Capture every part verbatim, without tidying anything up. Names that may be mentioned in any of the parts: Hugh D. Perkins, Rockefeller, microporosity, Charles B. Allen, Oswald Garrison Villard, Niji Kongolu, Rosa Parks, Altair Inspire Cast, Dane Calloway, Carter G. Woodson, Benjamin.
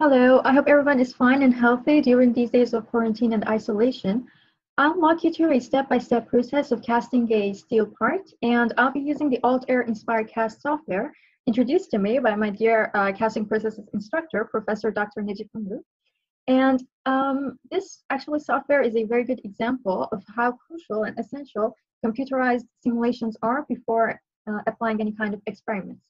Hello, I hope everyone is fine and healthy during these days of quarantine and isolation. I'll walk you through a step-by-step process of casting a steel part, and I'll be using the Altair Inspire Cast software introduced to me by my dear uh, casting processes instructor, Professor Doctor Niji Kongolu. And um, this actually software is a very good example of how crucial and essential computerized simulations are before uh, applying any kind of experiments.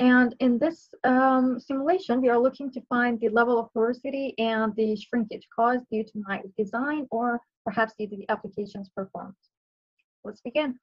And in this um, simulation, we are looking to find the level of porosity and the shrinkage caused due to my design or perhaps due to the applications performed. Let's begin.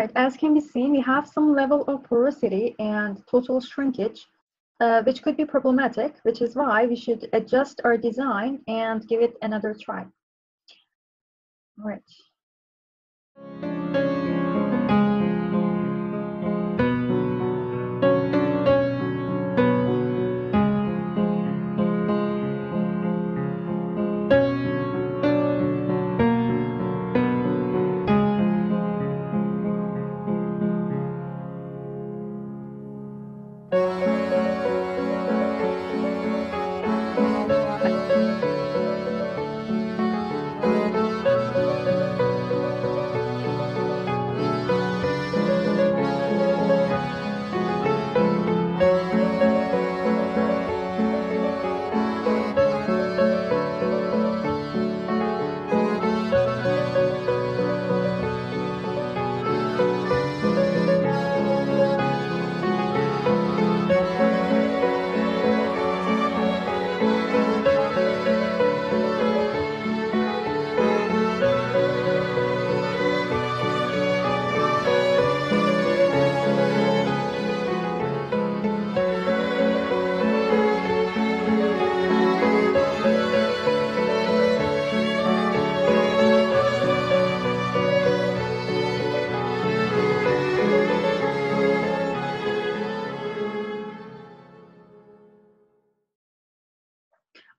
Right, as can be seen, we have some level of porosity and total shrinkage, uh, which could be problematic, which is why we should adjust our design and give it another try. All right.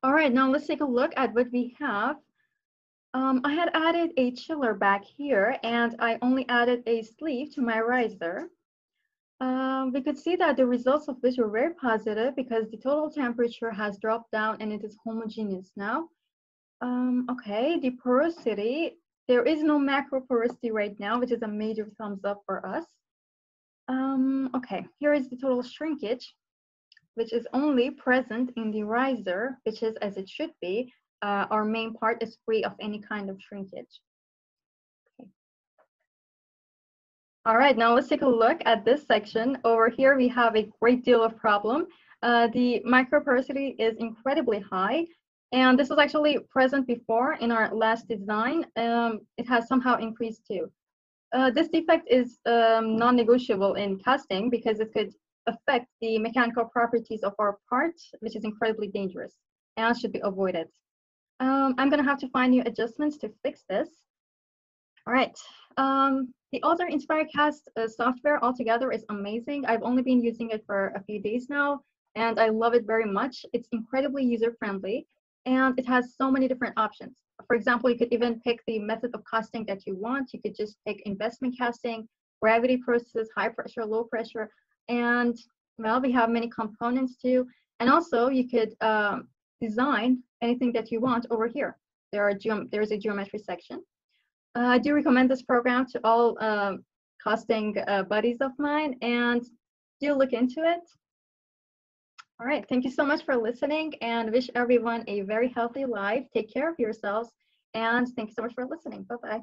All right, now let's take a look at what we have. Um, I had added a chiller back here, and I only added a sleeve to my riser. Um, we could see that the results of which were very positive because the total temperature has dropped down and it is homogeneous now. Um, okay, the porosity, there is no macro porosity right now, which is a major thumbs up for us. Um, okay, here is the total shrinkage, which is only present in the riser, which is as it should be. Uh, our main part is free of any kind of shrinkage. Okay. All right, now let's take a look at this section. Over here, we have a great deal of problem. uh, the microporosity is incredibly high. And this was actually present before in our last design. Um, it has somehow increased too. Uh, this defect is um, non-negotiable in casting because it could affect the mechanical properties of our part, which is incredibly dangerous and should be avoided. Um, I'm going to have to find new adjustments to fix this. All right. Um, the Altair Inspire Cast uh, software altogether is amazing. I've only been using it for a few days now, and I love it very much. It's incredibly user-friendly, and it has so many different options. For example, you could even pick the method of casting that you want. You could just pick investment casting, gravity processes, high pressure, low pressure, and well, we have many components too. And also, you could um, design anything that you want over here. There are geom there's a geometry section. Uh, I do recommend this program to all uh, casting uh, buddies of mine, and do look into it. All right, thank you so much for listening, and wish everyone a very healthy life. Take care of yourselves, and thank you so much for listening. Bye-bye.